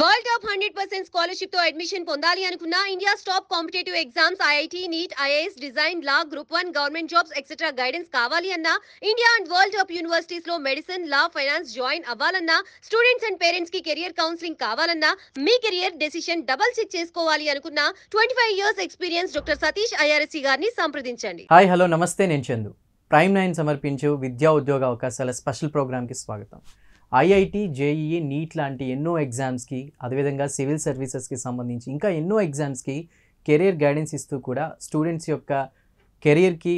World top 100% scholarship తో admission పొందాలి అనుకున్న India top competitive exams IIT, NEET, IAS, design, law, group 1, government jobs etcetera guidance కావాలి అన్న, India and world top universities లో medicine, law, finance join అవ్వాలన్నా, students and parents కి career counselling కావాలన్నా, మీ కెరియర్ డెసిషన్ డబల్ చెక్ చేసుకోవాలి అనుకున్న 25 years experience doctor Satish IRSC గారిని సంప్రదించండి. హాయ్, హలో, నమస్తే. నేను చందు. Prime9 సమర్పించు విద్యా ఉద్యోగ అవకాశాల స్పెషల్ ప్రోగ్రామ్కి స్వాగతం. ఐఐటి, JEE, నీట్ లాంటి ఎన్నో ఎగ్జామ్స్కి, అదేవిధంగా సివిల్ సర్వీసెస్కి సంబంధించి ఇంకా ఎన్నో ఎగ్జామ్స్కి కెరీర్ గైడెన్స్ ఇస్తూ కూడా స్టూడెంట్స్ యొక్క కెరీర్కి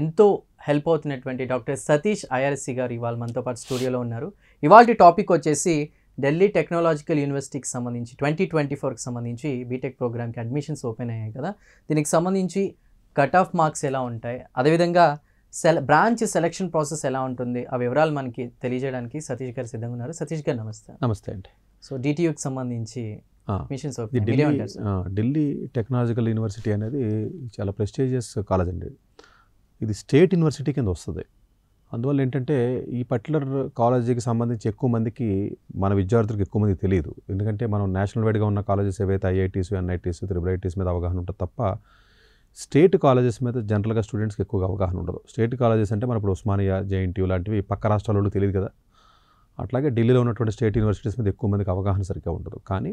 ఎంతో హెల్ప్ అవుతున్నటువంటి డాక్టర్ సతీష్ IRSC గారు ఇవాళ మనతో పాటు స్టూడియోలో ఉన్నారు. ఇవాళ టాపిక్ వచ్చేసి ఢిల్లీ టెక్నాలజికల్ యూనివర్సిటీకి సంబంధించి 2024కి సంబంధించి బీటెక్ ప్రోగ్రామ్కి అడ్మిషన్స్ ఓపెన్ అయ్యాయి కదా, దీనికి సంబంధించి కట్ ఆఫ్ మార్క్స్ ఎలా ఉంటాయి, అదేవిధంగా బ్రాంచ్ సెలక్షన్ ప్రాసెస్ ఎలా ఉంటుంది, ఆ వివరాలు మనకి తెలియజేయడానికి సతీష్ గారు సిద్ధంగా ఉన్నారు. సతీష్ గారు నమస్తే. నమస్తే అండి. సో DTUకి సంబంధించి ఢిల్లీ టెక్నాలజికల్ యూనివర్సిటీ అనేది చాలా ప్రెస్టీజియస్ కాలేజ్ అండి. ఇది స్టేట్ యూనివర్సిటీ కింద వస్తుంది. అందువల్ల ఏంటంటే ఈ పర్టికులర్ కాలేజీకి సంబంధించి ఎక్కువ మందికి, మన విద్యార్థులకు ఎక్కువ మందికి తెలియదు. ఎందుకంటే మనం నేషనల్ వైడ్గా ఉన్న కాలేజెస్ ఏవైతే IITs, NITs, IIITs మీద అవగాహన ఉంటుంది తప్ప స్టేట్ కాలేజెస్ మీద జనరల్గా స్టూడెంట్స్కి ఎక్కువగా అవగాహన ఉండదు. స్టేట్ కాలేజెస్ అంటే మనం ఇప్పుడు ఉస్మానియా, JNTU లాంటివి పక్క రాష్ట్రాలలో తెలియదు కదా, అట్లాగే ఢిల్లీలో ఉన్నటువంటి స్టేట్ యూనివర్సిటీస్ మీద ఎక్కువ మందికి అవగాహన సరిగ్గా ఉండదు. కానీ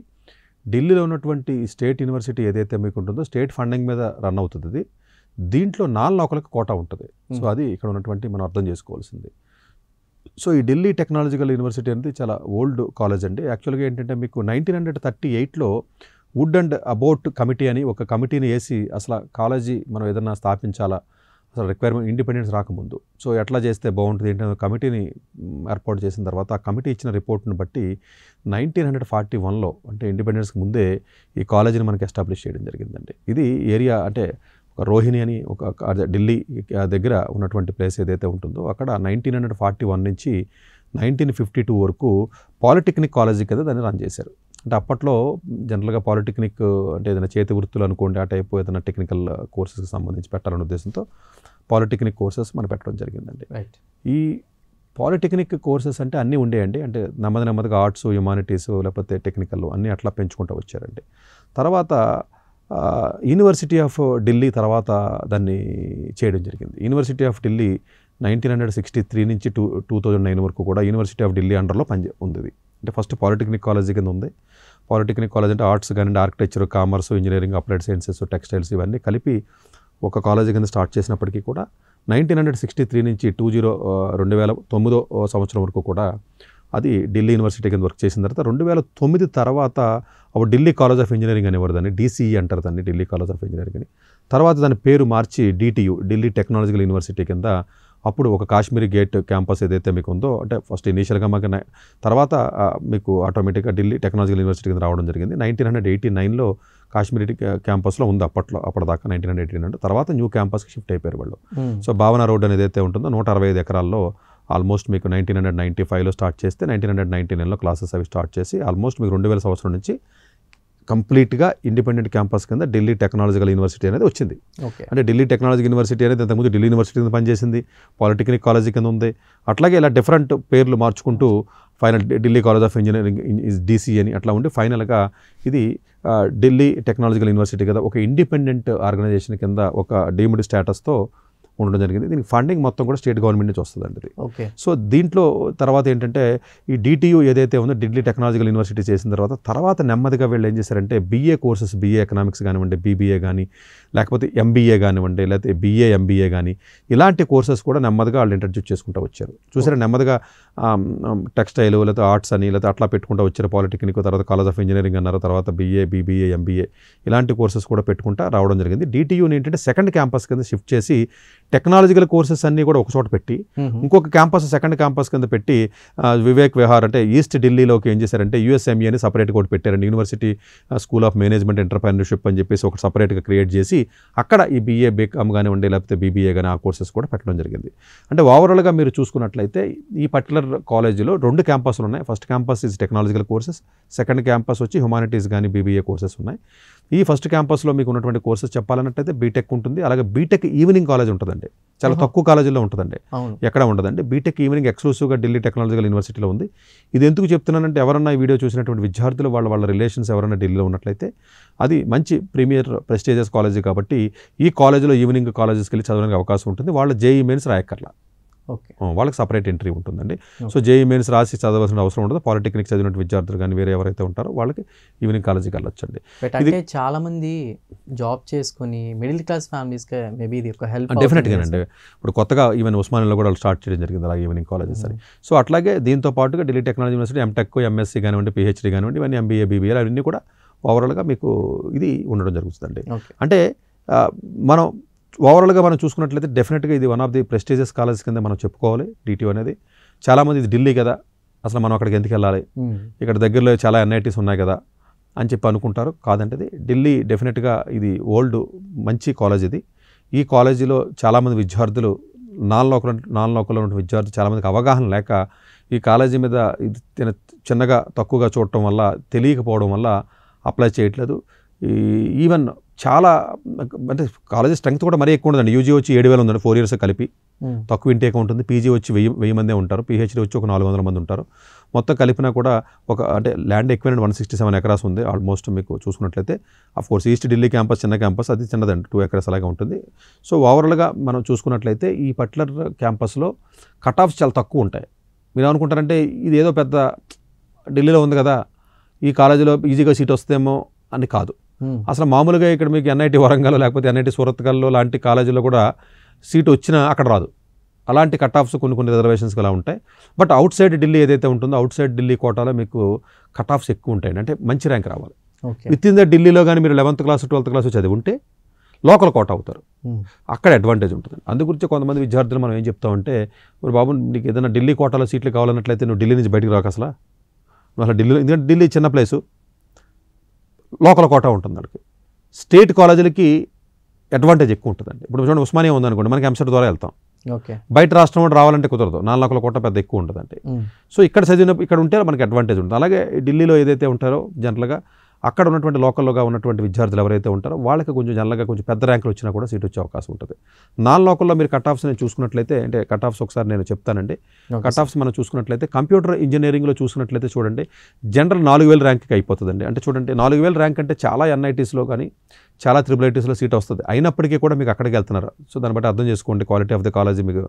ఢిల్లీలో ఉన్నటువంటి స్టేట్ యూనివర్సిటీ ఏదైతే మీకు ఉంటుందో స్టేట్ ఫండింగ్ మీద రన్ అవుతుంది. ఇది దీంట్లో 4 లోకలకు కోటా ఉంటుంది. సో అది ఇక్కడ ఉన్నటువంటి మనం అర్థం చేసుకోవాల్సింది. సో ఈ ఢిల్లీ టెక్నాలజికల్ యూనివర్సిటీ అనేది చాలా ఓల్డ్ కాలేజ్ అండి. యాక్చువల్గా ఏంటంటే మీకు 1938లో వుడ్ అండ్ అబౌట్ కమిటీ అని ఒక కమిటీని వేసి, అసలు కాలేజీ మనం ఏదన్నా స్థాపించాలా, అసలు రిక్వైర్మెంట్ ఇండిపెండెన్స్ రాకముందు సో ఎట్లా చేస్తే బాగుంటుంది ఏంటంటే కమిటీని ఏర్పాటు చేసిన తర్వాత ఆ కమిటీ ఇచ్చిన రిపోర్ట్ని బట్టి 1941లో, అంటే ఇండిపెండెన్స్కి ముందే, ఈ కాలేజీని మనకి ఎస్టాబ్లిష్ చేయడం జరిగిందండి. ఇది ఏరియా అంటే రోహిణి అని ఒక ఢిల్లీ దగ్గర ఉన్నటువంటి ప్లేస్ ఏదైతే ఉంటుందో అక్కడ 1941 నుంచి 1952 వరకు పాలిటెక్నిక్ కాలేజీ కదా దాన్ని రన్ చేశారు. అంటే అప్పట్లో జనరల్గా పాలిటెక్నిక్ అంటే ఏదైనా చేతి వృత్తులు అనుకోండి, ఆ టైపు ఏదైనా టెక్నికల్ కోర్సెస్కి సంబంధించి పెట్టాలనే ఉద్దేశంతో పాలిటెక్నిక్ కోర్సెస్ మనం పెట్టడం జరిగిందండి. ఈ పాలిటెక్నిక్ కోర్సెస్ అంటే అన్నీ ఉండేయండి. అంటే నెమ్మదిగా ఆర్ట్స్, హ్యుమానిటీస్, లేకపోతే టెక్నికల్ అన్నీ అట్లా పెంచుకుంటూ వచ్చారండి. తర్వాత యూనివర్సిటీ ఆఫ్ ఢిల్లీ తర్వాత దాన్ని చేయడం జరిగింది. యూనివర్సిటీ ఆఫ్ ఢిల్లీ 1963 నుంచి 2009 వరకు కూడా యూనివర్సిటీ ఆఫ్ ఢిల్లీ అండర్లో ఉంది. అంటే ఫస్ట్ పాలిటెక్నిక్ కాలేజీ కింద ఉంది. పాలిటెక్నిక్ కాలేజ్ అంటే ఆర్ట్స్ కానీ, architecture, commerce, engineering, applied sciences, textiles ఇవన్నీ కలిపి ఒక కాలేజీ కింద స్టార్ట్ చేసినప్పటికీ కూడా 1963 నుంచి 2009 వరకు కూడా అది ఢిల్లీ యూనివర్సిటీ కింద వర్క్ చేసిన తర్వాత 2009 తర్వాత అప్పుడు ఢిల్లీ కాలేజ్ ఆఫ్ ఇంజనీరింగ్ అనేవారు దాన్ని, DCE అంటారు దాన్ని, ఢిల్లీ కాలేజ్ ఆఫ్ ఇంజనీరింగ్ అని. తర్వాత దాని పేరు మార్చి DTU, ఢిల్లీ టెక్నాలజికల్ యూనివర్సిటీ కింద అప్పుడు ఒక కాశ్మీర్ గేట్ క్యాంపస్ ఏదైతే మీకు ఉందో, అంటే ఫస్ట్ ఇనీషియల్గా మాకు తర్వాత మీకు ఆటోమేటిక్గా ఢిల్లీ టెక్నాలజికల్ యూనివర్సిటీ కింద రావడం జరిగింది. 1989లో కాశ్మీర్ క్యాంపస్లో ఉంది. అప్పటిదాకా 1989 తర్వాత న్యూ క్యాంపస్కి షిఫ్ట్ అయిపోయారు వాళ్ళు. సో భావన రోడ్ అనేది ఏదైతే ఉంటుందో 165 ఎకరాల్లో ఆల్మోస్ట్ మీకు 1995లో స్టార్ట్ చేస్తే 1999లో క్లాసెస్ అవి స్టార్ట్ చేసి ఆల్మోస్ట్ మీకు 2000 సంవత్సరం నుంచి కంప్లీట్గా ఇండిపెండెంట్ క్యాంపస్ కింద ఢిల్లీ టెక్నాలజికల్ యూనివర్సిటీ అనేది వచ్చింది. అంటే ఢిల్లీ టెక్నాలజికల్ యూనివర్సిటీ అనేది ఇంతకుముందు ఢిల్లీ యూనివర్సిటీ కింద పనిచేసింది, పాలిటెక్నిక్ కాలేజీ కింద ఉంది. అట్లాగే ఇలా డిఫరెంట్ పేర్లు మార్చుకుంటూ final Delhi college of engineering DCE అని అట్లా ఉండి ఫైనల్గా ఇది ఢిల్లీ టెక్నాలజికల్ యూనివర్సిటీ కదా ఒక ఇండిపెండెంట్ ఆర్గనైజేషన్ కింద ఒక డీమ్డ్ స్టేటస్తో ఉండడం జరిగింది. దీనికి ఫండింగ్ మొత్తం కూడా స్టేట్ గవర్నమెంట్ నుంచి వస్తుందండి ఇది. సో దీంట్లో తర్వాత ఏంటంటే ఈ DTU ఏదైతే ఉందో ఢిల్లీ టెక్నాలజికల్ యూనివర్సిటీ చేసిన తర్వాత నెమ్మదిగా వీళ్ళు ఏం చేశారంటే BA కోర్సెస్, BA ఎకనామిక్స్ కానివ్వండి, BBA కానీ, లేకపోతే MBA కానివ్వండి, లేకపోతే BA MBA కానీ ఇలాంటి కోర్సెస్ కూడా నెమ్మదిగా వాళ్ళు ఇంట్రడ్యూస్ చేసుకుంటూ వచ్చారు. చూసారా, నెమ్మదిగా టెక్స్టైల్, లేకపోతే ఆర్ట్స్ అని, లేకపోతే అట్లా పెట్టుకుంటూ వచ్చారు. పాలిటెక్నిక్ తర్వాత కాలేజ్ ఆఫ్ ఇంజనీరింగ్ అన్నారు, తర్వాత BA, BBA, MBA ఇలాంటి కోర్సెస్ కూడా పెట్టుకుంటూ రావడం జరిగింది. DTUని ఏంటంటే సెకండ్ క్యాంపస్ కింద షిఫ్ట్ చేసి టెక్నాలజికల్ కోర్సెస్ అన్నీ కూడా ఒకచోట పెట్టి ఇంకొక క్యాంపస్ సెకండ్ క్యాంపస్ కింద పెట్టి వివేక్ విహార్ అంటే ఈస్ట్ ఢిల్లీలోకి ఏం చేశారంటే USME అని సపరేట్గా ఒకటి పెట్టారండి. University school of management entrepreneurship అని చెప్పేసి ఒకటి సపరేట్గా క్రియేట్ చేసి అక్కడ ఈ BA BECOM కానివ్వండి, లేకపోతే BBA కానీ ఆ కోర్సెస్ కూడా పెట్టడం జరిగింది. అంటే ఓవరాల్గా మీరు చూసుకున్నట్లయితే ఈ పర్టికులర్ కాలేజీలో 2 క్యాంపస్లు ఉన్నాయి. First campus is technological courses, second campus వచ్చి హ్యుమానిటీస్ కానీ, BBA కోర్సెస్ ఉన్నాయి. ఈ ఫస్ట్ క్యాంపస్లో మీకు ఉన్నటువంటి కోర్సెస్ చెప్పాలన్నట్లయితే BTECH ఉంటుంది, అలాగే BTECH ఈవినింగ్ కాలేజ్ ఉంటుంది. ఉంటుందండి, చాలా తక్కువ కాలేజీల్లో ఉంటుందండి, ఎక్కడ ఉండదండి. బీటెక్ ఈవినింగ్ ఎక్స్క్లూసివ్గా ఢిల్లీ టెక్నాలజికల్ యూనివర్సిటీలో ఉంది. ఇది ఎందుకు చెప్తున్నానంటే ఎవరన్నా ఈ వీడియో చూసినటువంటి విద్యార్థులు వాళ్ళ వాళ్ళ రిలేషన్స్ ఎవరైనా ఢిల్లీలో ఉన్నట్లయితే అది మంచి ప్రీమియర్ ప్రెస్టీజియస్ కాలేజీ కాబట్టి ఈ కాలేజీలో ఈవినింగ్ కాలేజెస్కి వెళ్ళి చదవడానికి అవకాశం ఉంటుంది. వాళ్ళ జేఈ మెయిన్స్ రాయక్కర్లా, ఓకే, వాళ్ళకి సపరేట్ ఎంట్రీ ఉంటుందండి. సో జేఈ మెయిన్స్ రాసి చదవాల్సిన అవసరం ఉండదు. పాలిటెక్నిక్ చదివిన విద్యార్థులు కానీ వేరే ఎవరైతే ఉంటారో వాళ్ళకి ఈవినింగ్ కాలేజీకి వెళ్ళొచ్చండి. అంటే చాలా మంది జాబ్ చేసుకుని మిడిల్ క్లాస్ ఫ్యామిలీస్ కి మేబీ ఇది ఒక హెల్ప్ డెఫినెట్గా అండి. ఇప్పుడు కొత్తగా ఈవెన్ ఉస్మానియాలో కూడా స్టార్ట్ చేయడం జరిగింది అలాగే ఈవినింగ్ కాలేజెస్ అని. సో అట్లాగే దీంతో పాటుగా Delhi technology university MTech, MSc కానివ్వండి, పిహెచ్డీ కానివ్వండి, ఇవన్నీ ఎంబీఏ, బీబీఏ అవన్నీ కూడా ఓవరాల్గా మీకు ఇది ఉండడం జరుగుతుందండి. అంటే మనం ఓవరాల్గా మనం చూసుకున్నట్లయితే డెఫినెట్గా ఇది one of the prestigious college కింద మనం చెప్పుకోవాలి. డిటియూ అనేది చాలామంది ఇది ఢిల్లీ కదా అసలు మనం అక్కడికి ఎందుకు వెళ్ళాలి, ఇక్కడ దగ్గరలో చాలా ఎన్ఐటీస్ ఉన్నాయి కదా అని చెప్పి అనుకుంటారు. కాదంటే ఇది ఢిల్లీ డెఫినెట్గా ఇది ఓల్డ్ మంచి కాలేజ్. ఇది ఈ కాలేజీలో చాలామంది విద్యార్థులు నాన్ లోకల్లో ఉన్న విద్యార్థులు చాలామందికి అవగాహన లేక ఈ కాలేజీ మీద ఇది చిన్నగా తక్కువగా చూడటం వల్ల, తెలియకపోవడం వల్ల అప్లై చేయట్లేదు. ఈవెన్ చాలా అంటే కాలేజీ స్ట్రెంగ్త్ కూడా మరీ ఎక్కువ ఉండదండి. యూజీ వచ్చి 7,000 ఉందండి, 4 years కలిపి తక్కువ ఇంటేకే ఉంటుంది. పీజీ వచ్చి 1,000 మందే ఉంటారు, పిహెచ్డీ వచ్చి ఒక 400 మంది ఉంటారు. మొత్తం కలిపినా కూడా ఒక అంటే ల్యాండ్ ఎక్విప్మెంట్ 167 ఎకరాస్ ఉంది ఆల్మోస్ట్. మీకు చూసుకున్నట్లయితే అఫ్కోర్స్ ఈస్ట్ ఢిల్లీ క్యాంపస్ చిన్న క్యాంపస్, అది చిన్నదండి, 2 acres అలాగే ఉంటుంది. సో ఓవరాల్గా మనం చూసుకున్నట్లయితే ఈ పర్టికులర్ క్యాంపస్లో కట్ ఆఫ్స్ చాలా తక్కువ ఉంటాయి. మీరు ఏమనుకుంటారంటే ఇది ఏదో పెద్ద ఢిల్లీలో ఉంది కదా ఈ కాలేజీలో ఈజీగా సీట్ వస్తేమో అని కాదు. అసలు మామూలుగా ఇక్కడ మీకు ఎన్ఐటి వరంగల్ లేకపోతే ఎన్ఐటి సూరత్కల్లో లాంటి కాలేజీలో కూడా సీటు వచ్చినా అక్కడ రాదు. అలాంటి కట్ ఆఫ్స్ కొన్ని రిజర్వేషన్స్కి అలా ఉంటాయి. బట్ అవుట్ సైడ్ ఢిల్లీ ఏదైతే ఉంటుందో అవుట్ సైడ్ ఢిల్లీ కోటాలో మీకు కట్ ఆఫ్స్ ఎక్కువ ఉంటాయండి. అంటే మంచి ర్యాంక్ రావాలి. విత్ ఇన్ ద ఢిల్లీలో కానీ మీరు 11th class 12th class చదివి ఉంటే లోకల్ కోట అవుతారు, అక్కడ అడ్వాంటేజ్ ఉంటుంది. అందు గురించి కొంతమంది విద్యార్థులు మనం ఏం చెప్తామంటే మరి బాబు నీకు ఏదైనా ఢిల్లీ కోటాలో సీట్లు కావాలన్నట్లయితే నువ్వు ఢిల్లీ నుంచి బయటకు రాక అసలు ఢిల్లీ, ఎందుకంటే ఢిల్లీ చిన్న ప్లేసు, లోకల్ కోటా ఉంటుంది. దానికి స్టేట్ కాలేజీలకి అడ్వాంటేజ్ ఎక్కువ ఉంటుందండి. ఇప్పుడు చూడండి ఉస్మానియా ఉందనుకోండి, మనకి ఎంసెట్ ద్వారా వెళ్తాం, ఓకే, బయట రాష్ట్రం కూడా రావాలంటే కుదరదు, 4 lakh కోట పెద్ద ఎక్కువ ఉంటుందండి. సో ఇక్కడ చదివిన ఇక్కడ ఉంటే మనకి అడ్వాంటేజ్ ఉంటుంది. అలాగే ఢిల్లీలో ఏదైతే ఉంటారో జనరల్గా అక్కడ ఉన్నటువంటి లోకల్లోగా ఉన్నటువంటి విద్యార్థులు ఎవరైతే ఉంటారో వాళ్ళకి కొంచెం జనరల్గా కొంచెం పెద్ద ర్యాంకులు వచ్చినా కూడా సీట్ వచ్చే అవకాశం ఉంటుంది. నాన్ లోకల్లో మీరు కట్ ఆఫ్స్ నేను చూసుకున్నట్లయితే అంటే కట్ ఆఫ్స్ ఒకసారి నేను చెప్తానండి. కట్ ఆఫ్స్ మనం చూసుకున్నట్లయితే కంప్యూటర్ ఇంజనీరింగ్లో చూసుకున్నట్లయితే చూడండి జనరల్ 4000 ర్యాంక్కి అయిపోతుందండి. అంటే చూడండి 4000 ర్యాంక్ అంటే చాలా ఎన్ఐటీస్లో కానీ చాలా IIITsలో సీట్ వస్తుంది, అయినప్పటికీ కూడా మీకు అక్కడికి వెళ్తున్నారు. సో దాన్ని బట్టి అర్థం చేసుకోండి క్వాలిటీ ఆఫ్ ద కాలేజీ మీకు.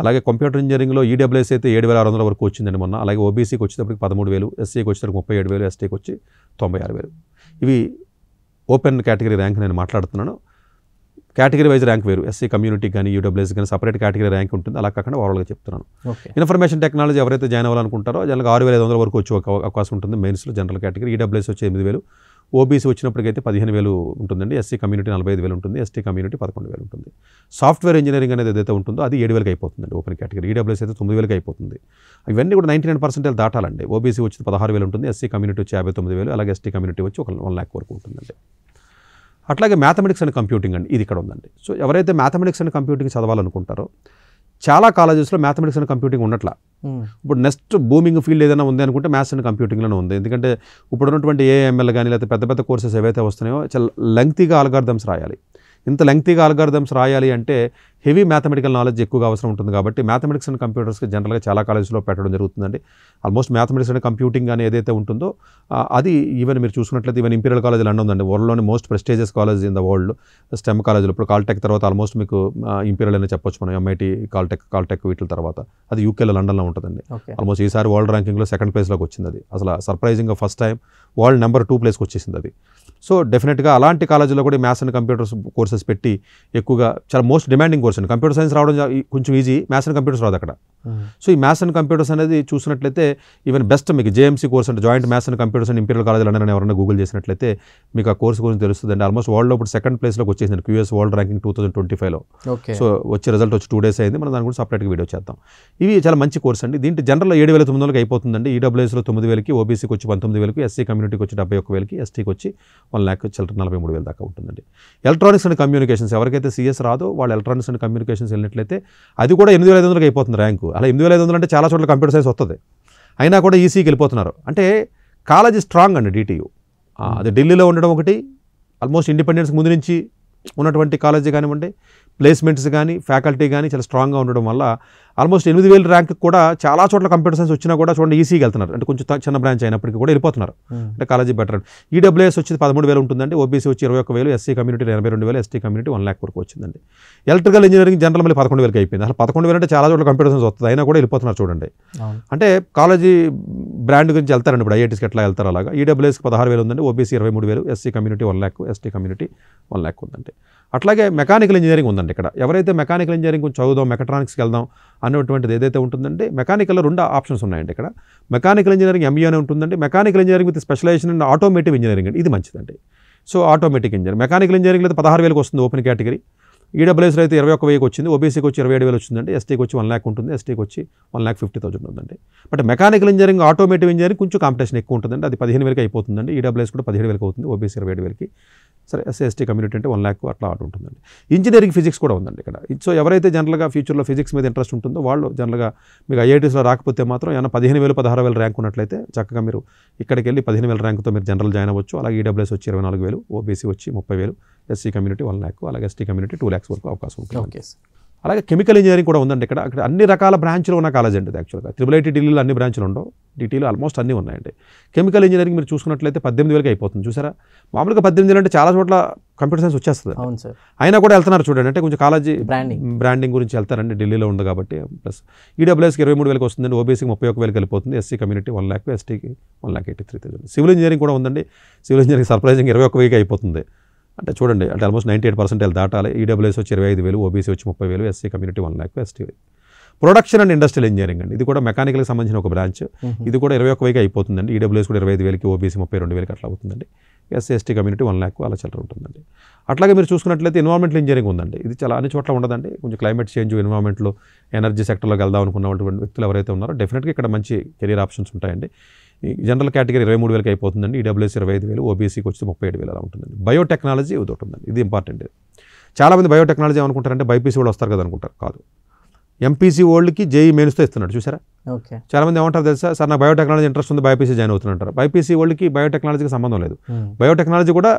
అలాగే కంప్యూటర్ ఇంజనీరింగ్లో ఈడబ్ల్యూఎస్ అయితే 7,600 వరకు వచ్చిందండి మొన్న. అలాగే ఓబీసీకి వచ్చేటప్పటికి 13,000, ఎస్సీకి వచ్చేటప్పటికి 37,000, ఎస్టీకి వచ్చి 96,000. ఇవి ఓపెన్ కేటగిరీ ర్యాంక్ నేను మాట్లాడుతున్నాను. కేటగిరీ వైజ్ ర్యాంక్ వేరు, ఎస్సీ కమ్యూనిటీ కానీ యూడబ్ల్యూఎస్ కానీ సపరేట్ కేటగిరీ ర్యాంక్ ఉంటుంది. అలా కాకుండా ఓవరాల్గా చెప్తున్నాను. ఇన్ఫర్మేషన్ టెక్నాలజీ ఎవరైతే జాయిన్ అవ్వాలనుకుంటారో జనరల్గా 6,500 వరకు వచ్చే అవకాశం ఉంటుంది మెయిన్స్లో జనరల్ కేటగిరీ. ఈడబ్ల్యూఎస్ వచ్చి 8,000, ఓబీసీ వచ్చినప్పటికైతే 15,000 ఉంటుందండి, ఎస్సీ కమ్యూనిటీ 45,000 ఉంటుంది, ఎస్టీ కమ్యూనిటీ 11,000 ఉంటుంది. సాఫ్ట్వేర్ ఇంజనీరింగ్ అనేది ఏదైతే ఉంటుందో అది 7,000 అయిపోతుందండి ఓపెన్ కేటగిరీ, ఈడబ్ల్యూఎస్ అయితే 9,000 అయిపోతుంది. ఇవన్నీ కూడా 99% దాటాలండి. ఓబీసీ వచ్చి 16,000 ఉంటుంది, ఎస్సీ కమ్యూనిటీ వచ్చి 59,000, అలాగే ఎస్టీ కమ్యూనిటీ వచ్చి 1 lakh వరకు ఉంటుందండి. అట్లాగే మ్యాథమెటిక్స్ అండ్ కంప్యూటింగ్ అండి, ఇది ఇక్కడ ఉందండి. సో ఎవరైతే మ్యాథమెటిక్స్ అండ్ కంప్యూటింగ్ చదవాలనుకుంటారో చాలా కాలేజెస్లో మ్యాథమెటిక్స్ అండ్ కంప్యూటింగ్ ఉండట్లా. ఇప్పుడు నెక్స్ట్ బూమింగ్ ఫీల్డ్ ఏదైనా ఉంది అనుకుంటే మ్యాథ్స్ అండ్ కంప్యూటింగ్లోనే ఉంది. ఎందుకంటే ఇప్పుడు ఉన్నటువంటి ఏఐఎంఎల్ కానీ లేకపోతే పెద్ద పెద్ద కోర్సెస్ ఏవైతే వస్తున్నాయో చాలా లెంగ్తీగా ఆల్గారిథమ్స్ రాయాలి. ఇంత లెంగ్తీగా ఆల్గారిథమ్స్ రాయాలి అంటే హెవీ మ్యాథమెటికల్ నాలెడ్జ్ ఎక్కువగా అవసరం ఉంటుంది. కాబట్టి మ్యాథమెటిక్స్ అండ్ కంప్యూటర్స్కి జనరల్గా చాలా కాలేజెస్లో పెట్టడం జరుగుతుందండి. ఆల్మోస్ట్ మ్యాథమెటిక్స్ అండ్ కంప్యూటింగ్ అని ఏదైతే ఉంటుందో అది ఈవెన్ మీరు చూసుకున్నట్లయితే ఈవెన్ ఇంపీరియల్ కాలేజ్ లండన్ ఉందండి, వరల్డ్లోని most prestigious college in the world STEM కాలేజీలు. ఇప్పుడు కాల్టెక్ తర్వాత ఆల్మోస్ట్ మీకు ఇంపీరియల్ అనే చెప్పొచ్చు మనం, ఎంఐటి, కాల్టెక్ వీటిల తర్వాత. అది యూకేలో లండన్లో ఉంటుందండి. ఆల్మోస్ట్ ఈసారి వరల్డ్ ర్యాంకింగ్లో 2nd place వచ్చింది. అది అసలు సర్ప్రైజింగ్గా ఫస్ట్ టైం వరల్డ్ నెంబర్ 2 ప్లేస్కి వచ్చేసింది అది. సో డెఫినెట్గా అలాంటి కాలేజీలో కూడా మ్యాథ్స్ అండ్ కంప్యూటర్స్ కోర్సెస్ పెట్టి ఎక్కువగా చాలా మోస్ట్ డిమాండింగ్ కోర్స్ అండి. కంప్యూటర్ సైన్స్ రావడం కొంచెం ఈజీ, మ్యాథ్స్ అండ్ కంప్యూటర్స్ రాదు అక్కడ. సో ఈ మ్యాథ్స్ అండ్ కంప్యూటర్స్ అనేది చూసినట్లయితే ఈవెన్ బెస్ట్ మీకు జేఎంసీ కోర్స్ అంటే joint maths and computers and imperial college London ఎవరైనా గూగుల్ చేసినట్లయితే మీకు ఆ కోర్స్ గురించి తెలుస్తుందండి. ఆల్మోస్ట్ వరల్డ్లో ఇప్పుడు 2nd place వచ్చేసింది QS వరల్డ్ ర్యాంకింగ్ 2025లో. సో వచ్చే రిజల్ట్ వచ్చి 2 days అయింది, మనం దాని గురించి సపరేట్గా వీడియో చేద్దాం. ఇవి చాలా మంచి కోర్స్ అండి. దీంట్లో జనరల్ 7,900 అయిపోతుందండి, ఈడబ్ల్యూఎస్లో 9,000, ఓబీసీకి వచ్చి 19,000, ఎస్సీ కమ్యూనిటీకి వచ్చి 71,000, ఎస్టీకి వచ్చి 1,43,000 దాకా ఉంటుందండి. ఎలక్ట్రానిక్స్ అండ్ కమ్యూనికేషన్స్ ఎవరికైతే సిఎస్ రాదో వాళ్ళు ఎలక్ట్రానిక్స్ అండ్ కమ్యూనికేషన్స్ వెళ్ళినట్లయితే అది కూడా 8,500 అయిపోతుంది ర్యాంకు. అలా 8,500 అంటే చాలా చోట్ల కంప్యూటర్ సైన్స్ వస్తుంది, అయినా కూడా ఈసీకి వెళ్ళిపోతున్నారు. అంటే కాలేజీ స్ట్రాంగ్ అండి డిటియూ. అది ఢిల్లీలో ఉండడం ఒకటి, ఆల్మోస్ట్ ఇండిపెండెన్స్కి ముందు నుంచి ఉన్నటువంటి కాలేజీ కానివ్వండి, ప్లేస్మెంట్స్ కానీ ఫ్యాకల్టీ కానీ చాలా స్ట్రాంగ్గా ఉండడం వల్ల ఆల్మోస్ట్ 8,000 ర్యాంక్ కూడా చాలా చోట్ల కంప్యూటర్ సైన్స్ వచ్చినా కూడా చూడండి ఈసీకి వెళ్తున్నారు. అంటే కొంచెం చిన్న బ్రాంచ్ అయినప్పటికీ కూడా వెళ్ళిపోతున్నారు. అంటే కాలేజీ బెటర్. ఈడబ్ల్యూఎస్ వచ్చి 13,000 ఉంటుందండి, ఓబీసీ వచ్చి 21,000, ఎస్సీ కమ్యూనిటీ 82,000, ఎస్టీ కమ్యూనిటీ 1,00,000 వరకు వచ్చిందండి. ఎలక్ట్రికల్ ఇంజనీరింగ్ జనరల్ మళ్ళీ 11,000 అయిపోయింది. అసలు 11,000 అంటే చాలా చోట్ల కంప్యూటర్ సైన్స్ వస్తుంది, అయినా కూడా వెళ్ళిపోతున్నారు చూడండి. అంటే కాలేజీ బ్రాండ్ గురించి వెళ్తారండి. ఇప్పుడు ఐఐటీస్కి ఎట్లా వెళ్తారు అలాగా. ఈడబ్ల్యూఎస్కి 16,000 ఉందండి, OBC 23,000, SC community 1,00,000, ST community 1,00,000 ఉందండి. అట్లాగే మెకానికల్ ఇంజనీరింగ్ ఉందండి. ఇక్కడ ఎవరైతే మెకానికల్ ఇంజనీరింగ్ కొంచెం చదువుదాం, మెకాట్రానిక్స్కి వెళ్దాం అనేటువంటిది ఏదైతే ఉంటుందంటే మెకానికల్లో 2 ఆప్షన్స్ ఉన్నాయండి. ఇక్కడ మెకానికల్ ఇంజనీరింగ్ ఎంఈ అనే ఉంటుందండి. Mechanical engineering with specialisation and automatic engineering అండి, ఇది మంచిదండి. So automatic engineering mechanical engineering అయితే 16,000 వస్తుంది ఓపెన్ కేటగిరీ. ఈడబ్ల్యూఎస్లో అయితే 21,000 వచ్చింది, ఓబీసీకి వచ్చి 27,000 వచ్చిందండి, ఎస్టీకి వచ్చి 1,00,000 ఉంటుంది, ఎస్టీకి వచ్చి 1,50,000 ఉందండి. But mechanical engineering automatic engineering కొంచెం కాంపిటీషన్ ఎక్కువ ఉంటుందండి, అది 15,000 అయిపోతుందండి. ఈడబ్ల్యూఎస్ కూడా 17,000 అవుతుంది, ఓబీసీ 27,000, సరే ఎస్సీ ఎస్టీ కమ్యూనిటీ అంటే 1,00,000 అట్లా ఆర్డర్ ఉంటుందండి. ఇంజనీరింగ్ ఫిజిక్స్ కూడా ఉందండి ఇక్కడ. సో ఎవరైతే జనరల్గా ఫ్యూచర్లో ఫిజిక్స్ మీద ఇంట్రెస్ట్ ఉంటుందో వాళ్ళు జనరల్గా మీకు ఐఐటీస్లో రాకపోతే మాత్రం ఏమైనా 15,000, 16,000 ర్యాంక్ ఉన్నట్లయితే చక్కగా మీరు ఇక్కడికి వెళ్ళి 15,000 ర్యాంకుతో మీరు జనరల్ జాయిన్ అవ్వచ్చు. అలాగే ఈడబ్ల్యూఎస్ వచ్చి 24,000, ఓబీసీ వచ్చి 30,000, ఎస్సీ కమ్యూనిటీ 1,00,000, అలాగే ఎస్టీ కమ్యూనిటీ 2,00,000 వరకు అవకాశం ఉంటుంది. ఓకే. అలాగే కెమికల్ ఇంజనీరింగ్ కూడా ఉందండి ఇక్కడ. అక్కడ అన్ని రకాల బ్రాంచ్లు ఉన్న కాలేజ్ అండి. యాక్చువల్గా IIIT ఢిల్లీలో అన్ని బ్రాంచ్లు ఉండవు, డిటీలో ఆల్మోస్ట్ అన్నీ ఉన్నాయండి. కెమికల్ ఇంజనీరింగ్ మీరు చూసుకున్నట్లయితే 18,000 అయిపోతుంది. చూసారా, మామూలుగా 18,000 అంటే చాలా చోట్ల కంప్యూటర్ సైన్స్ వచ్చేస్తుంది. అవును సార్, అయినా కూడా వెళ్తున్నారు చూడండి. అంటే కొంచెం కాలేజీ బ్రాండింగ్ గురించి వెళ్తారండి, ఢిల్లీలో ఉంది కాబట్టి. ప్లస్ ఈడబ్ల్యూఎస్కి 23,000 వస్తుందండి, ఓబీసీకి 31,000 వెళ్ళిపోతుంది, ఎస్సీ కమ్యూనిటీ 1,00,000, ఎస్టీకి 1,83,000. సివిల్ ఇంజనీరింగ్ కూడా ఉందండి. సివిల్ ఇంజనీరింగ్ సర్ప్రైజింగ్ 21,000 అయిపోతుంది. అంటే చూడండి, అంటే ఆల్మోస్ట్ 98% దాటాలి. ఈడబ్ల్యూఎస్ వచ్చి 25,000, ఓబీసీ వచ్చి 30,000, SC community 1,00,000, ST. Production and industrial engineering అండి, ఇది కూడా మెకానికల్కి సంబంధించిన ఒక బ్రాంచ్. ఇది కూడా 21,000 అయిపోతుందండి. ఈడబ్ల్యూఎస్ కూడా 25,000, ఓబీసీ 32,000 అట్లా అవుతుందండి, ఎస్సీ ఎస్టీ కమ్యూనిటీ 1,00,000 అలా చిల్లర ఉంటుందండి. అట్లాగే మీరు చూసుకున్నట్లయితే ఎన్విరాన్మెంటల్ ఇంజనీరింగ్ ఉందండి. ఇది చాలా అన్ని చోట్ల ఉండదండి. కొంచెం క్లైమేట్ చేంజ్, ఎన్విరాన్మెంట్లో, ఎనర్జీ సెక్టర్లోకి వెళ్దాం అనుకున్నటువంటి వ్యక్తులు ఎవరైతే ఉన్నారో డెఫినెట్గా ఇక్కడ మంచి కెరీర్ ఆప్షన్స్ ఉంటాయండి. జనరల్ కేటగిరీ 23,000 అయిపోతుందండి, ఈడబ్ల్యూఎస్ 25,000, ఓబీసీకి వచ్చి 37,000 అలా ఉంటుందండి. బయోటెక్నాలజీ ఇది ఒకటి ఉందండి, ఇది ఇంపార్టెంట్. చాలామంది బయోటెక్నాలజీ ఏమనుకుంటారంటే బైపీసీ వాళ్ళు వస్తారు కదా అనుకుంటారు. కాదు, ఎంపీసీ వాళ్ళకి JEE మెయిన్స్తో ఇస్తున్నాడు. చూసారా, చాలామంది ఏమంటారు తెలుసా, సార్ నాకు బయోటెక్నాలజీ ఇంట్రెస్ట్ ఉంది, బైపీసీ జాయిన్ అవుతున్నారు. బైపీసీ వాళ్ళకి బయోటెక్నాలజీకి సంబంధం లేదు. బయోటెక్నాలజీ కూడా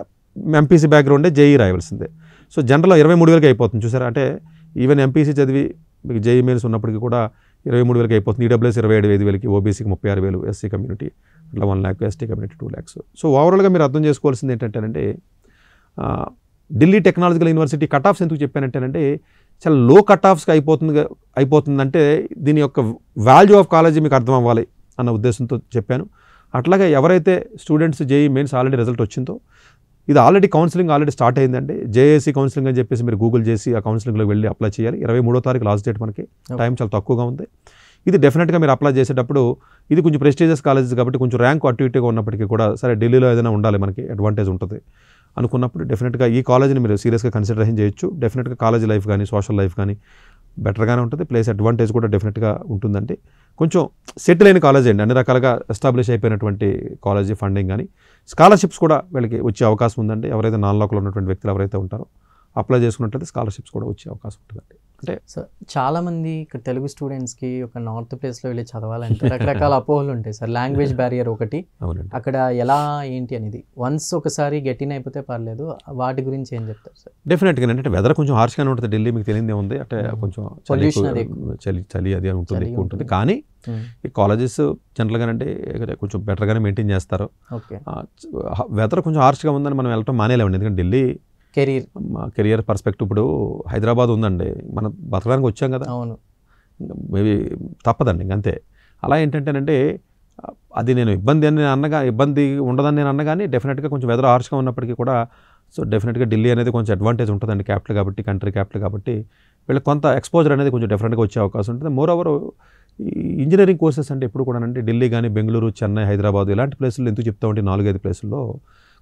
ఎంపీసీ బ్యాక్గ్రౌండే, JEE రాయవలసిందే. సో జనరల్ 23,000 అయిపోతుంది. చూసారా, అంటే ఈవెన్ ఎంపీసీ చదివి మీకు JEE మెయిన్స్ ఉన్నప్పటికీ కూడా 23,000 అయిపోతుంది. ఈడబ్ల్యూఎస్ 25,000, ఓబీసీకి 36,000, ఎస్సీ కమ్యూనిటీ అట్లా 1,00,000, ఎస్టీ కమ్యూనిటీ 2,00,000. సో ఓవరాల్గా మీరు అర్థం చేసుకోవాల్సింది ఏంటంటేనంటే, Delhi technological university cut offs ఎందుకు చెప్పానంటేనంటే చాలా లో కట్ ఆఫ్స్కి అయిపోతుందంటే దీని యొక్క వాల్యూ ఆఫ్ కాలేజీ మీకు అర్థం అవ్వాలి అన్న ఉద్దేశంతో చెప్పాను. అట్లాగే ఎవరైతే students JEE mains already result వచ్చిందో, ఇది ఆల్రెడీ కౌన్సిలింగ్ ఆల్రెడీ స్టార్ట్ అయిందండి. JAC కౌన్సిలింగ్ అని చెప్పేసి మీరు గూగుల్ చేసి ఆ కౌన్సిలింగ్లో వెళ్ళి అప్లై చేయాలి. 23వ తారీఖు లాస్ట్ డేట్, మనకి టైం చాలా తక్కువగా ఉంది. ఇది డెఫినెట్గా మీరు అప్లై చేసేటప్పుడు, ఇది కొంచెం ప్రెస్టీజియస్ కాలేజెస్ కాబట్టి కొంచెం ర్యాంక్ అటు ఇటుగా ఉన్నప్పటికీ కూడా, సరే ఢిల్లీలో ఏదైనా ఉండాలి మనకి అడ్వాంటేజ్ ఉంటుంది అనుకున్నప్పుడు డెఫినెట్గా ఈ కాలేజీని మీరు సీరియస్గా కన్సిడరేషన్ చేయొచ్చు. డెఫినెట్గా కాలేజీ లైఫ్ కానీ సోషల్ లైఫ్ కానీ బెటర్గానే ఉంటుంది. ప్లేస్ అడ్వాంటేజ్ కూడా డెఫినెట్గా ఉంటుందండి. కొంచెం సెటిల్ అయిన కాలేజీ అండి, అన్ని రకాలుగా ఎస్టాబ్లిష్ అయిపోయినటువంటి కాలేజీ. ఫండింగ్ కానీ స్కాలర్షిప్స్ కూడా వీళ్ళకి వచ్చే అవకాశం ఉందండి. ఎవరైతే నాన్ లోకల్ ఉన్నటువంటి వ్యక్తులు ఎవరైతే ఉంటారో అప్లై చేసుకున్నట్లయితే స్కాలర్షిప్స్ కూడా వచ్చే అవకాశం ఉంటుందండి. అంటే సార్, చాలామంది ఇక్కడ తెలుగు స్టూడెంట్స్కి ఒక నార్త్ ప్లేస్లో వెళ్ళి చదవాలంటే రకరకాల అపోహలు ఉంటాయి సార్. లాంగ్వేజ్ బ్యారియర్ ఒకటి, అక్కడ ఎలా ఏంటి అనేది. వన్స్ ఒకసారి గెట్ ఇన్ అయిపోతే పర్లేదు, వాటి గురించి ఏం చెప్తారు సార్? డెఫినెట్గా అంటే వెదర్ కొంచెం హార్ష్గానే ఉంటుంది ఢిల్లీ, మీకు తెలియదే ఉంది. అంటే కొంచెం చలి అది ఉంటుంది, ఎక్కువ ఉంటుంది. కానీ ఈ కాలేజెస్ జనరల్గానంటే కొంచెం బెటర్గానే మెయింటైన్ చేస్తారు. వెదర్ కొంచెం హార్ష్గా ఉందని మనం వెళ్ళటం మానేలేమండి. ఎందుకంటే ఢిల్లీ కెరియర్ పర్స్పెక్టివ్ ఇప్పుడు హైదరాబాద్ ఉందండి, మనం బతకడానికి వచ్చాం కదా. అవును, మేబీ తప్పదండి ఇంకంతే. అలా ఏంటంటేనంటే అది నేను ఇబ్బంది ఉండదని నేను అన్న, కానీ డెఫినెట్గా కొంచెం వెదర్ హార్ష్గా ఉన్నప్పటికీ కూడా, సో డెఫినెట్గా ఢిల్లీ అనేది కొంచెం అడ్వాంటేజ్ ఉంటుందండి. క్యాపిటల్ కాబట్టి, కంట్రీ క్యాపిటల్ కాబట్టి వీళ్ళకి కొంత ఎక్స్పోజర్ అనేది కొంచెం డెఫినెట్గా వచ్చే అవకాశం ఉంటుంది. మోర్ ఓవర్ ఈ ఇంజనీరింగ్ కోర్సెస్ అంటే ఎప్పుడు కూడా అంటే ఢిల్లీ కానీ, బెంగళూరు, చెన్నై, హైదరాబాద్ ఇలాంటి ప్లేసులు ఎందుకు చెప్తామంటే 4-5 ప్లేసుల్లో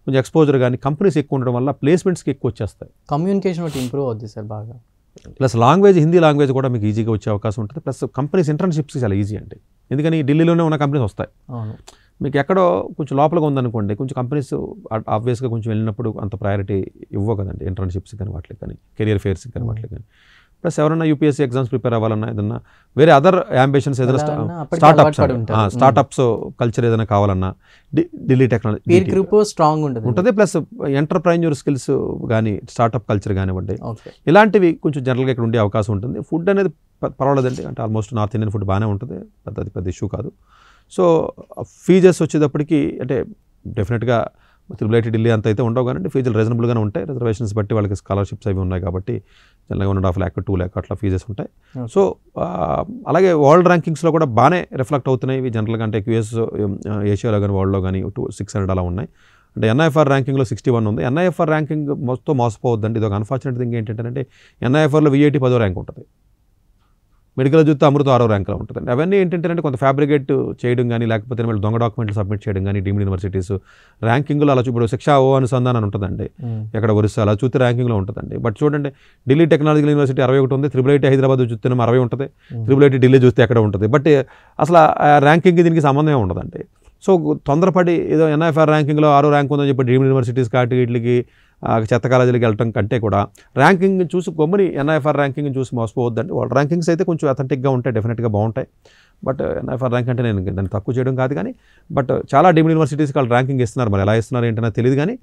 కొంచెం ఎక్స్పోజర్ కానీ కంపెనీస్ ఎక్కువ ఉండడం వల్ల ప్లేస్మెంట్స్కి ఎక్కువ వచ్చేస్తాయి. కమ్యూనికేషన్ ఒకటి ఇంప్రూవ్ అవుతుంది సార్ బాగా. ప్లస్ లాంగ్వేజ్, హిందీ లాంగ్వేజ్ కూడా మీకు ఈజీగా వచ్చే అవకాశం ఉంటుంది. ప్లస్ కంపెనీస్ ఇంటర్న్షిప్స్కి చాలా ఈజీ అండి, ఎందుకని ఢిల్లీలోనే ఉన్న కంపెనీస్ వస్తాయి. మీకు ఎక్కడో కొంచెం లోపలగా ఉందనుకోండి, కొంచెం కంపెనీస్ ఆబ్వియస్గా కొంచెం వెళ్ళినప్పుడు అంత ప్రయారిటీ ఇవ్వవు కదండి ఇంటర్న్షిప్స్కి కానీ వాటికి కానీ, కెరియర్ ఫేర్స్కి కానీ వాటికి కానీ. ప్లస్ ఎవరైనా యూపీఎస్సీ ఎగ్జామ్స్ ప్రిపేర్ అవ్వాలన్నా ఏదన్నా వేరే అదర్ యాంబిషన్స్ ఏదైనా స్టార్ట్అప్స్ కల్చర్ ఏదైనా కావాలన్నా ఢిల్లీ టెక్నాలజీ గ్రూప్ స్ట్రాంగ్ ఉంటుంది. ప్లస్ ఎంటర్ప్రైన్యూర్ స్కిల్స్ కానీ స్టార్ట్అప్ కల్చర్ కానివ్వండి ఇలాంటివి కొంచెం జనరల్గా ఇక్కడ ఉండే అవకాశం ఉంటుంది. ఫుడ్ అనేది పర్వాలేదండి, అంటే ఆల్మోస్ట్ నార్త్ ఇండియన్ ఫుడ్ బాగానే ఉంటుంది, అది పెద్ద ఇష్యూ కాదు. సో ఫీజెస్ వచ్చేటప్పటికి అంటే డెఫినెట్గా త్రిబులైటీ ఢిల్లీ అంత అయితే ఉండవు కానీ ఫీజులు రీజనబుల్గానే ఉంటాయి. రిజర్వేషన్స్ బట్టి వాళ్ళకి స్కాలర్షిప్స్ అవి ఉన్నాయి కాబట్టి జనరల్గా 1.5 lakh to 2 lakh అట్లా ఫీజెస్ ఉంటాయి. సో అలాగే వరల్డ్ ర్యాంకింగ్స్లో కూడా బాగానే రిఫ్లెక్ట్ అవుతున్నాయి ఇవి జనరల్గా, అంటే QS ఏషియాలో కానీ వరల్డ్లో కానీ 600 అలా ఉన్నాయి. అంటే NIFR ర్యాంకింగ్లో 61 ఉంది. NIFR ర్యాంకింగ్ మొత్తం మోసపోవద్దండి, ఇదొక అన్ఫార్చునేట్ థింగ్ ఏంటంటే NIFRలో VIT 10వ ర్యాంక్ ఉంటుంది, మెడికల్ చూస్తే అమృత 6వ ర్యాంక్లో ఉంటుంది. అవన్నీ ఏంటంటే కొంత ఫ్యాబ్రికేట్ చేయడం కానీ లేకపోతే వీళ్ళు దొంగ డాక్యుమెంట్లు సబ్మిట్ చేయడం కానీ డీమ్డ్ యూనివర్సిటీస్ ర్యాంకింగ్లో అలా చూపడు. శిక్షా ఓ అనుసంధానం ఉంటుందండి ఎక్కడ ఒరిస్సా అలా చూస్తే ర్యాంకింగ్లో ఉంటుందండి. బట్ చూడండి ఢిల్లీ టెక్నాలజికల్ యూనివర్సిటీ 61 ఉంది, త్రిబులైటీ హైదరాబాద్ చూస్తే 60 ఉంటుంది, త్రిబులైటీ ఢిల్లీ చూస్తే ఎక్కడ ఉంటుంది. బట్ అసలు ర్యాంకింగ్కి దీనికి సంబంధమే ఉండదండి. సో తొందరపడి ఏదో NIFR ర్యాంకింగ్లో 6వ ర్యాంక్ ఉందని చెప్పి డీమ్డ్ యూనివర్సిటీస్ కాటి వీటికి చెత్త కాలేజీలకి వెళ్ళటం కంటే కూడా ర్యాంకింగ్ చూసి గమ్ముని NIFR ర్యాంకింగ్ చూసి మోసపోవద్దండి. వాళ్ళ ర్యాంకింగ్స్ అయితే కొంచెం అథెంటిక్గా ఉంటాయి, డెఫినెట్గా బాగుంటాయి. బట్ NIFR ర్యాంక్ అంటే నేను దాన్ని తక్కువ చేయడం కాదు కానీ బట్ చాలా డీమ్డ్ యూనివర్సిటీస్కి వాళ్ళు ర్యాంకింగ్ ఇస్తున్నారు, మరి ఎలా ఇస్తున్నారు ఏంటన్నా తెలియదు. కానీ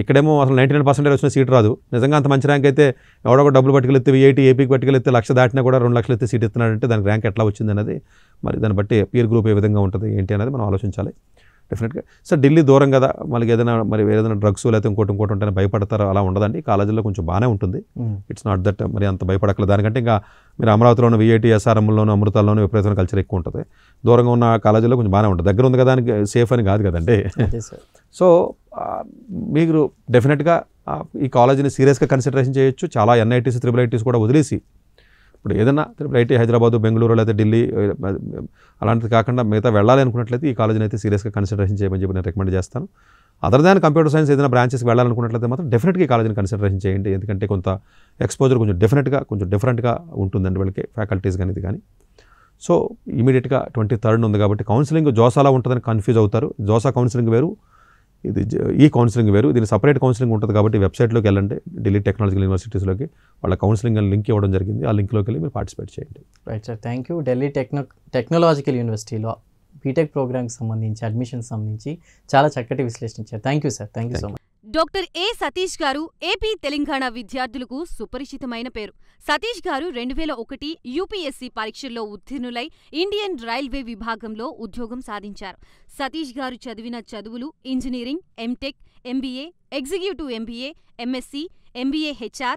ఇక్కడేమో అసలు 99% వచ్చిన సీట్ రాదు. నిజంగా అంత మంచి ర్యాంక్ అయితే ఎవడొక డబ్బులు పట్టుకెళ్తే VIT ఏపీకి పట్టుకెళ్తే 1 lakh దాటినా కూడా 2 lakhs అయితే సీట్ ఇస్తున్నాడంటే దానికి ర్యాంక్ ఎట్లా వచ్చింది అనేది మరి దాన్ని బట్టి పీర్ గ్రూప్ ఏ విధంగా ఉంటుంది ఏంటి అనేది మనం ఆలోచించాలి డెఫినెట్గా. సార్ ఢిల్లీ దూరం కదా, మనకి ఏదైనా మరి ఏదైనా డ్రగ్స్ లేకపోతే ఇంకోటి ఉంటేనే భయపడతారు అలా ఉండదండి. కాలేజీలో కొంచెం బాగానే ఉంటుంది, ఇట్స్ నాట్ దట్ మరి అంత భయపడక్కలేదు. దానికంటే ఇంకా మీరు అమరావతిలోనూ VIT SRMలోనూ అమృతాల్లోనూ విపరీతమైన కల్చర్ ఎక్కువ ఉంటుంది. దూరంగా ఉన్న కాలేజీలో కొంచెం బాగానే ఉంటుంది, దగ్గర ఉంది కదా దానికి సేఫ్ అని కాదు కదండి. సో మీరు డెఫినెట్గా ఈ కాలేజీని సీరియస్గా కన్సిడరేషన్ చేయొచ్చు. చాలా NITs త్రిబులైటీస్ కూడా వదిలేసి ఇప్పుడు ఏదైనా త్రిబులైటీ హైదరాబాదు బెంగళూరు లేదా ఢిల్లీ అలాంటిది కాకుండా మిగతా వెళ్ళాలి అనుకున్నట్లయితే ఈ కాలేజీని అయితే సీరియస్గా కన్సిడరేషన్ చేయమని చెప్పి నేను రికమెండ్ చేస్తాను. అదర్ దాన్ కంప్యూటర్ సైన్స్ ఏదైనా బ్రాంచెస్కి వెళ్ళాలనుకున్నట్లయితే మాత్రం డెఫినెట్గా ఈ కాలేజీని కన్సిడరేషన్ చేయండి, ఎందుకంటే కొంత ఎక్స్పోజర్ కొంచెం డెఫినెట్గా కొంచెం డిఫరెంట్గా ఉంటుందండి వీళ్ళకి ఫ్యాకల్టీస్ కానీ ఇది కానీ. సో ఇమీడియట్గా 23rd ఉంది కాబట్టి కౌన్సిలింగ్ జోసాలా ఉంటుందని కన్ఫ్యూజ్ అవుతారు. జోసా కౌన్సిలింగ్ వేరు, ఇది ఈ కౌన్సిలింగ్ వేరు. దీని సపరేట్ కౌన్సిలింగ్ ఉంటుంది కాబట్టి వెబ్సైట్లోకి వెళ్ళండి, ఢిల్లీ టెక్నాలజికల్ యూనివర్సిటీస్లోకి వాళ్ళ కౌన్సిలింగ్ అని లింక్ ఇవ్వడం జరిగింది, ఆ లింక్లోకి వెళ్ళి మీరు పార్టిసిపేట్ చేయండి. Right sir, thank you. Delhi technological యూనివర్సిటీలో బీటెక్ ప్రోగ్రామ్కి సంబంధించి అడ్మిషన్ సంబంధించి చాలా చక్కటి విశ్లేషించారు. Thank you sir, thank you so much. Dr. A. Satish గారు ఏపీ తెలంగాణ విద్యార్థులకు సుపరిచితమైన పేరు. సతీష్ గారు 2001 UPSC పరీక్షల్లో ఉత్తీర్ణులై ఇండియన్ రైల్వే విభాగంలో ఉద్యోగం సాధించారు. సతీష్ గారు చదివిన చదువులు engineering, MTech, MBA, executive MBA, MSc, MBA HR,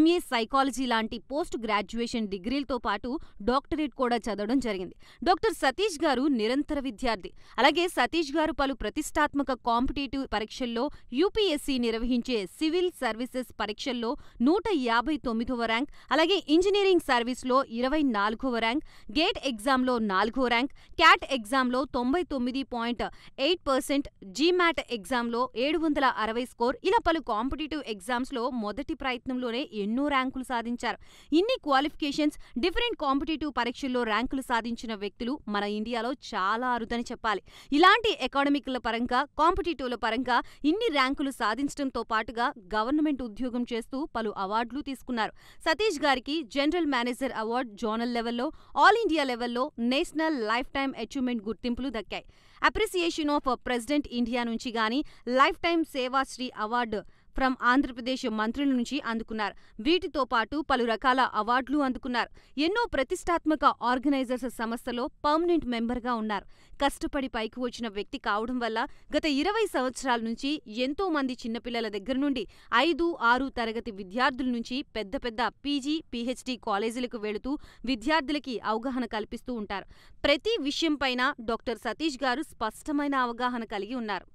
MA psychology లాంటి పోస్ట్ గ్రాడ్యుయేషన్ డిగ్రీలతో పాటు డాక్టరేట్ కూడా చదవడం జరిగింది. Dr. Satish గారు నిరంతర విద్యార్థి. అలాగే సతీష్ గారు పలు ప్రతిష్టాత్మక కాంపిటేటివ్ పరీక్షల్లో UPSC నిర్వహించే సివిల్ సర్వీసెస్ పరీక్షల్లో 159వ ర్యాంక్, అలాగే ఇంజనీరింగ్ సర్వీస్లో 24వ ర్యాంక్, గేట్ ఎగ్జామ్లో 4వ ర్యాంక్, CAT ఎగ్జామ్లో 99.8%, GMAT ఎగ్జామ్లో 760 స్కోర్, ఇలా పలు కాంపిటేటివ్ ఎగ్జామ్స్లో మొదటి ప్రయత్నంలోనే ఎన్నో ర్యాంకులు సాధించారు. ఇన్ని క్వాలిఫికేషన్స్, డిఫరెంట్ కాంపిటేటివ్ పరీక్షల్లో ర్యాంకులు సాధించిన వ్యక్తులు మన ఇండియాలో చాలా అరుదని చెప్పాలి. ఇలాంటి ఎకాడమిక్ల పరంగా, కాంపిటేటివ్ల పరంగా ఇన్ని ర్యాంకులు సాధించడంతో పాటుగా గవర్నమెంట్ ఉద్యోగం చేస్తూ పలు అవార్డులు తీసుకున్నారు. సతీష్ గారికి జనరల్ మేనేజర్ అవార్డు జోనల్ లెవెల్లో, ఆల్ ఇండియా లెవెల్లో నేషనల్ లైఫ్ టైమ్ అచీవ్మెంట్ గుర్తింపులు దక్కాయి. అప్రిసియేషన్ ఆఫ్ ప్రెసిడెంట్ ఇండియా నుంచి గానీ, life time Sevashri award from Andhra Pradesh మంత్రుల నుంచి అందుకున్నారు. వీటితో పాటు పలు రకాల అవార్డులు అందుకున్నారు. ఎన్నో ప్రతిష్టాత్మక ఆర్గనైజర్స్ సంస్థలో పర్మనెంట్ మెంబర్గా ఉన్నారు. కష్టపడి పైకి వచ్చిన వ్యక్తి కావడం వల్ల గత 20 సంవత్సరాల నుంచి ఎంతో మంది చిన్నపిల్లల దగ్గర నుండి 5, 6 తరగతి విద్యార్థుల నుంచి పెద్ద పెద్ద PG, PhD కాలేజీలకు వెళుతూ విద్యార్థులకి అవగాహన కల్పిస్తూ ఉంటారు. ప్రతి విషయంపైన Dr. Satish గారు స్పష్టమైన అవగాహన కలిగి ఉన్నారు.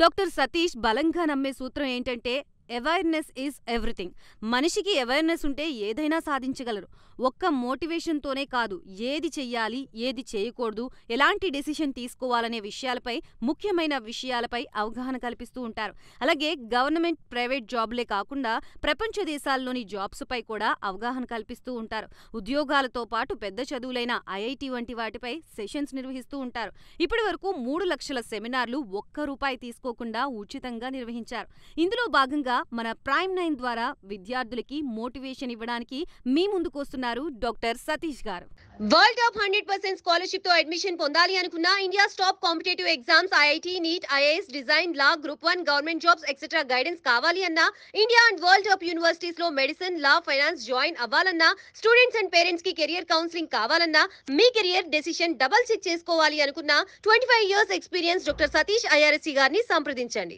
Dr. Satish బలంగా నమ్మే సూత్రం ఏంటంటే అవేర్నెస్ ఈజ్ ఎవ్రీథింగ్. మనిషికి అవేర్నెస్ ఉంటే ఏదైనా సాధించగలరు. ఒక్క మోటివేషన్తోనే కాదు, ఏది చెయ్యాలి, ఏది చేయకూడదు, ఎలాంటి డెసిషన్ తీసుకోవాలనే విషయాలపై, ముఖ్యమైన విషయాలపై అవగాహన కల్పిస్తూ ఉంటారు. అలాగే గవర్నమెంట్, ప్రైవేట్ జాబ్లే కాకుండా ప్రపంచ దేశాల్లోని జాబ్స్పై కూడా అవగాహన కల్పిస్తూ ఉంటారు. ఉద్యోగాలతో పాటు పెద్ద చదువులైన IIT వంటి వాటిపై సెషన్స్ నిర్వహిస్తూ ఉంటారు. ఇప్పటి వరకు 3 లక్షల సెమినార్లు ₹1 తీసుకోకుండా ఉచితంగా నిర్వహించారు. ఇందులో భాగంగా మన Prime9 ద్వారా విద్యార్థులకి మోటివేషన్ ఇవ్వడానికి మీ ముందుకు వస్తున్నారు డాక్టర్ సతీష్ గారు. వరల్డ్ టాప్ 100% స్కాలర్‌షిప్ తో అడ్మిషన్ పొందాలి అనుకున్న India top competitive exams IIT, NEET, IAS, design, law, group 1, government jobs etcetera guidance కావాలి అన్న, India and world top universities లో మెడిసిన్, లా, ఫైనాన్స్ జాయిన్ అవ్వాలన్నా, స్టూడెంట్స్ అండ్ పేరెంట్స్ కి career counselling కావాలన్నా, మీ కెరియర్ డెసిషన్ డబుల్ చెక్ చేసుకోవాలి అనుకున్న 25 years experience doctor Satish IRSC గారిని సంప్రదించండి.